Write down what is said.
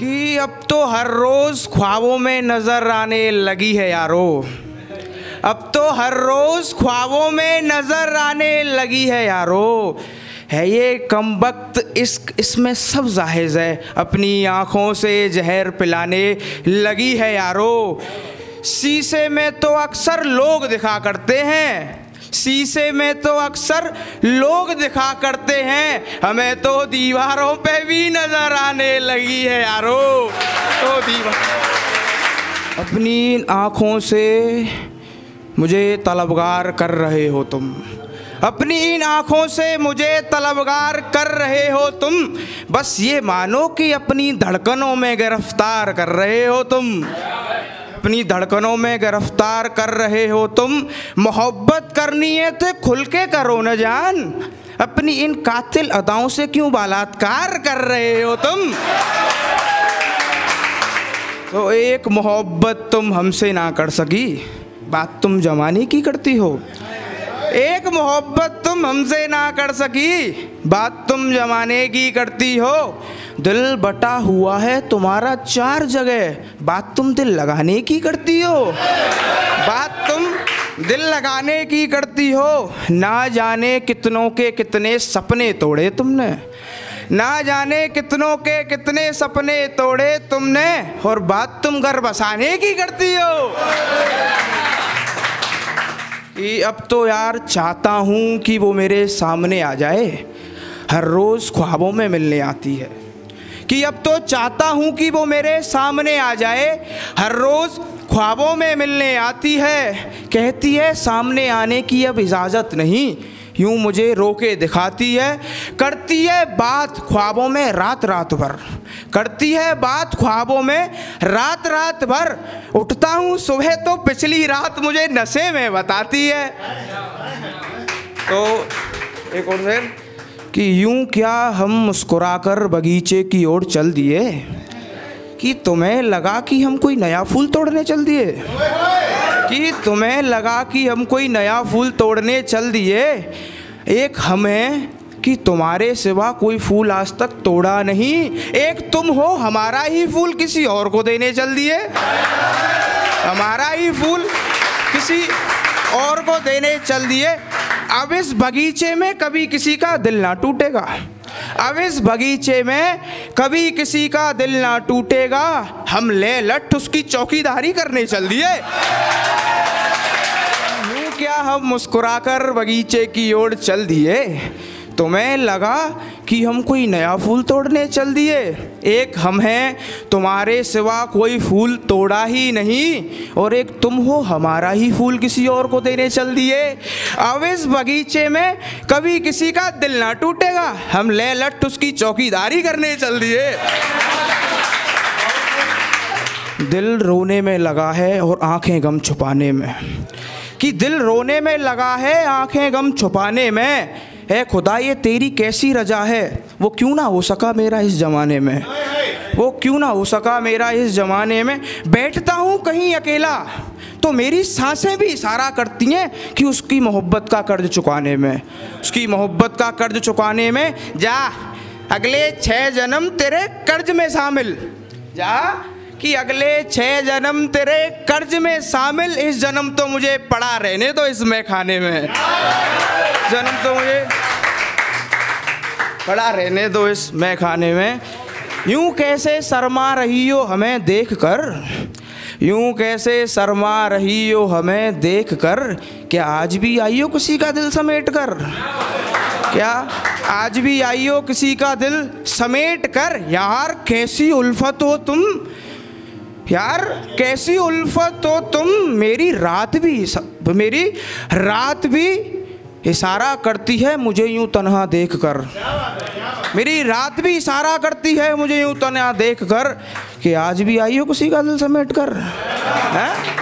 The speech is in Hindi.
कि अब तो हर रोज़ ख्वाबों में नज़र आने लगी है यारो, अब तो हर रोज़ ख्वाबों में नज़र आने लगी है यारो। है ये कम वक्त इश्क इसमें सब जाहिज़ है, अपनी आँखों से जहर पिलाने लगी है यारो। शीशे में तो अक्सर लोग दिखा करते हैं, शीशे में तो अक्सर लोग दिखा करते हैं, हमें तो दीवारों पे भी नजर आने लगी है यारो। तो दीवार अपनी आँखों से मुझे तलबगार कर रहे हो तुम, अपनी इन आँखों से मुझे तलबगार कर रहे हो तुम, बस ये मानो कि अपनी धड़कनों में गिरफ्तार कर रहे हो तुम, अपनी धड़कनों में गिरफ्तार कर रहे हो तुम। मोहब्बत करनी है तो खुल के करो न जान, अपनी इन कातिल अदाओं से क्यों बलात्कार कर रहे हो तुम। तो एक मोहब्बत तुम हमसे ना कर सकी, बात तुम जमाने की करती हो। एक मोहब्बत तुम हमसे ना कर सकी, बात तुम जमाने की करती हो। दिल बटा हुआ है तुम्हारा चार जगह, बात तुम दिल लगाने की करती हो, बात तुम दिल लगाने की करती हो। ना जाने कितनों के कितने सपने तोड़े तुमने, ना जाने कितनों के कितने सपने तोड़े तुमने, और बात तुम घर बसाने की करती हो। अब तो यार चाहता हूँ कि वो मेरे सामने आ जाए, हर रोज़ ख्वाबों में मिलने आती है। कि अब तो चाहता हूँ कि वो मेरे सामने आ जाए, हर रोज़ ख्वाबों में मिलने आती है। कहती है सामने आने की अब इजाज़त नहीं, यूँ मुझे रोके दिखाती है। करती है बात ख्वाबों में रात रात भर, करती है बात ख्वाबों में रात रात भर। उठता हूँ सुबह तो पिछली रात मुझे नशे में बताती है। तो एक और शेर कि यूँ क्या हम मुस्कुराकर बगीचे की ओर चल दिए, कि तुम्हें लगा कि हम कोई नया फूल तोड़ने चल दिए, कि तुम्हें लगा कि हम कोई नया फूल तोड़ने चल दिए। एक हमें कि तुम्हारे सिवा कोई फूल आज तक तोड़ा नहीं, एक तुम हो हमारा ही फूल किसी और को देने चल दिए, हमारा ही फूल किसी और को देने चल दिए। अब इस बगीचे में कभी किसी का दिल ना टूटेगा, अब इस बगीचे में कभी किसी का दिल ना टूटेगा। हम ले लट उसकी चौकीदारी करने चल दिए। यूँ क्या हम मुस्कुराकर बगीचे की ओर चल दिए, तुम्हें लगा कि हम कोई नया फूल तोड़ने चल दिए। एक हम हैं तुम्हारे सिवा कोई फूल तोड़ा ही नहीं, और एक तुम हो हमारा ही फूल किसी और को देने चल दिए। अब इस बगीचे में कभी किसी का दिल ना टूटेगा, हम ले लट उसकी चौकीदारी करने चल दिए। दिल रोने में लगा है और आंखें गम छुपाने में, कि दिल रोने में लगा है आंखें गम छुपाने में। ऐ खुदा ये तेरी कैसी रजा है, वो क्यों ना हो सका मेरा इस ज़माने में, वो क्यों ना हो सका मेरा इस ज़माने में। बैठता हूँ कहीं अकेला तो मेरी सांसें भी इशारा करती हैं कि उसकी मोहब्बत का कर्ज चुकाने में, उसकी मोहब्बत का कर्ज चुकाने में। जा अगले 6 जन्म तेरे कर्ज में शामिल, जा कि अगले 6 जन्म तेरे कर्ज में शामिल। इस जन्म तो मुझे पड़ा रहने दो इसमें खाने में, जन्म तो मुझे पड़ा रहने दो इसमें खाने में। यूँ कैसे शर्मा रही हो हमें देखकर, यूँ कैसे शर्मा रही हो हमें देखकर, क्या आज भी आई हो किसी का दिल समेट कर, क्या आज भी आई हो किसी का दिल समेट कर। यार कैसी उल्फत हो तुम, यार कैसी उल्फत हो तुम, मेरी रात भी इशारा करती है मुझे यूँ तन्हा देखकर, मेरी रात भी इशारा करती है मुझे यूँ तन्हा देखकर, कि आज भी आई हो किसी का दिल समेट कर। है